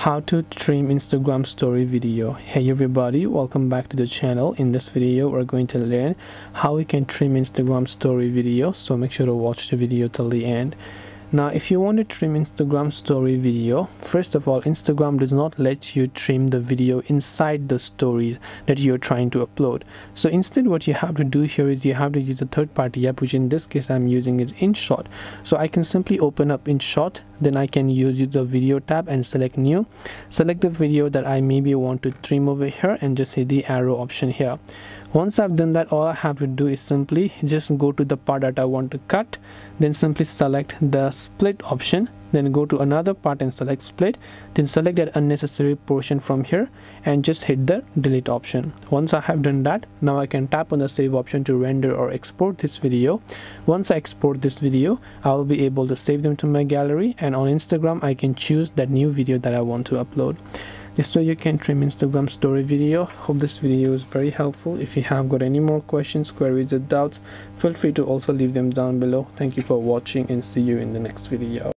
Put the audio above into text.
How to trim Instagram story video. Hey everybody, welcome back to the channel. In this video we're going to learn how we can trim Instagram story video, so make sure to watch the video till the end. Now if you want to trim Instagram story video, first of all, Instagram does not let you trim the video inside the stories that you're trying to upload. So instead what you have to do here is you have to use a third-party app, which in this case I'm using is InShot. So I can simply open up InShot, then I can use the video tab and select new, select the video that I maybe want to trim over here and just hit the arrow option here. Once I've done that, all I have to do is simply just go to the part that I want to cut, then simply select the split option, then go to another part and select split, then select that unnecessary portion from here and just hit the delete option. Once I have done that, now I can tap on the save option to render or export this video. Once I export this video, I will be able to save them to my gallery, and on Instagram I can choose that new video that I want to upload. This way you can trim Instagram story video. Hope this video is very helpful. If you have got any more questions, queries or doubts, feel free to also leave them down below. Thank you for watching and see you in the next video.